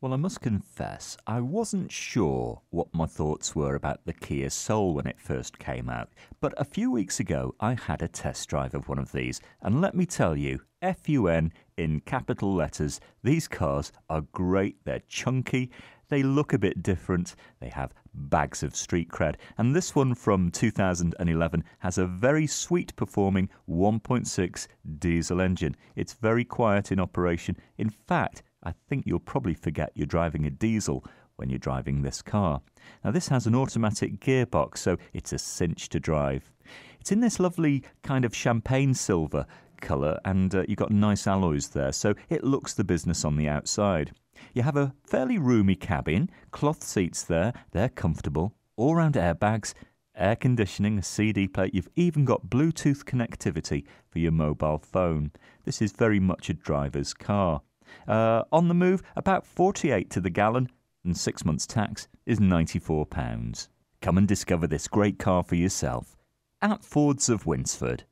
Well, I must confess, I wasn't sure what my thoughts were about the Kia Soul when it first came out, but a few weeks ago I had a test drive of one of these, and let me tell you, FUN in capital letters, these cars are great, they're chunky, they look a bit different, they have bags of street cred, and this one from 2011 has a very sweet performing 1.6 diesel engine. It's very quiet in operation. In fact, I think you'll probably forget you're driving a diesel when you're driving this car. Now, this has an automatic gearbox, so it's a cinch to drive. It's in this lovely kind of champagne silver colour, and you've got nice alloys there, so it looks the business on the outside. You have a fairly roomy cabin, cloth seats there, they're comfortable, all-round airbags, air conditioning, a CD player, you've even got Bluetooth connectivity for your mobile phone. This is very much a driver's car. On the move, about 48 to the gallon, and 6 months tax is £94. Come and discover this great car for yourself at Fords of Winsford.